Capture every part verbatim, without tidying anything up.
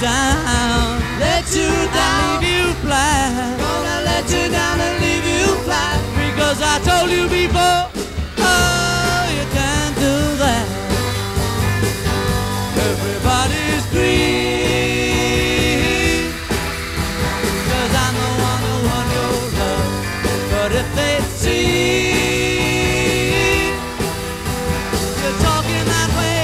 down, let you down, leave you flat. Gonna let you down and leave you flat, because I told you before, oh, you can't do that. Everybody's green, 'cause I'm the one who won your love. But if they see you're talking that way,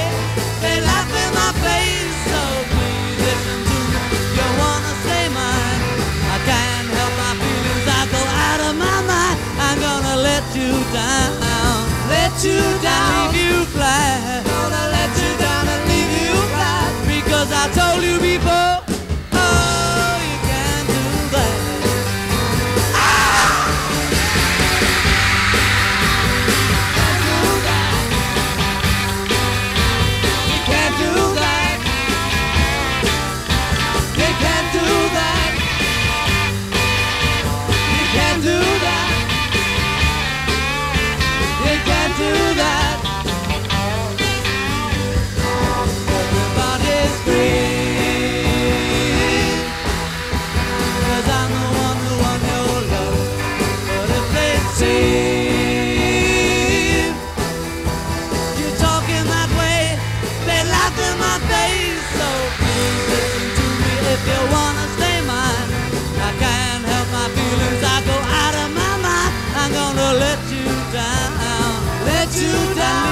they laugh in my face. So please listen to me, you wanna say mine. I can't help my feelings, I go out of my mind. I'm gonna let you down, let you down, leave you flat. Gonna let you down and leave you flat, because I told you before. Let you down, let you down.